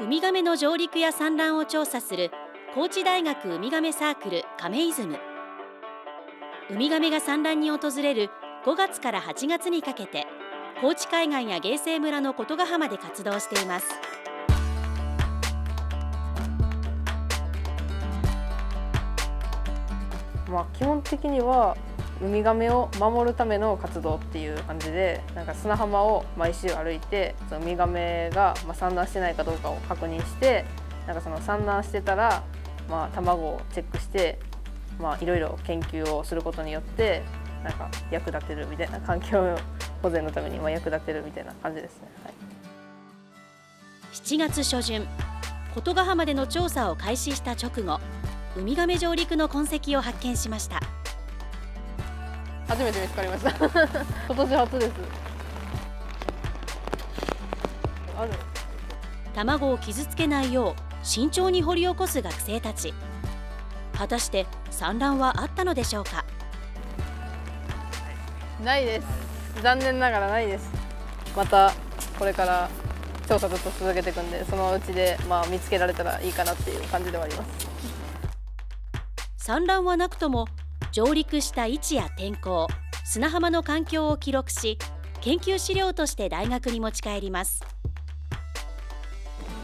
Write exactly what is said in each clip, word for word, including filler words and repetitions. ウミガメの上陸や産卵を調査する高知大学ウミガメサークル亀イズム。ウミガメが産卵に訪れるごがつからはちがつにかけて、高知海岸や芸西村の琴ヶ浜で活動しています。まあ、基本的にはウミガメを守るための活動っていう感じで、なんか砂浜を毎週歩いて、そのウミガメが産卵してないかどうかを確認して、なんかその産卵してたら、まあ、卵をチェックして、まあ、いろいろ研究をすることによって、なんか役立てるみたいな、環境保全のために役立てるみたいな感じですね。はい、しちがつ初旬、琴ヶ浜での調査を開始した直後、ウミガメ上陸の痕跡を発見しました。初めて見つかりました。今年初です。ある。卵を傷つけないよう慎重に掘り起こす学生たち。果たして産卵はあったのでしょうか。ないです。残念ながらないです。またこれから調査ずっと続けていくんで、そのうちでまあ見つけられたらいいかなっていう感じではあります。産卵はなくとも、上陸した位置や天候、砂浜の環境を記録し、研究資料として大学に持ち帰ります。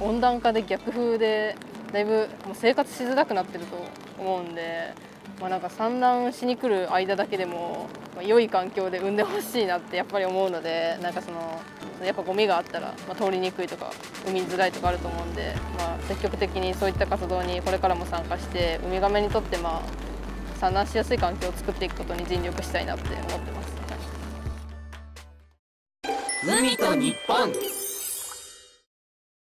温暖化で逆風でだいぶもう生活しづらくなってると思うんで、まあ、なんか産卵しに来る間だけでも良い環境で産んでほしいなってやっぱり思うので、なんかそのやっぱゴミがあったら、まあ、通りにくいとか産みづらいとかあると思うんで、まあ、積極的にそういった活動にこれからも参加して、ウミガメにとってまあ産卵しやすい環境を作っていくことに尽力したいなって思ってます。はい、海と日本。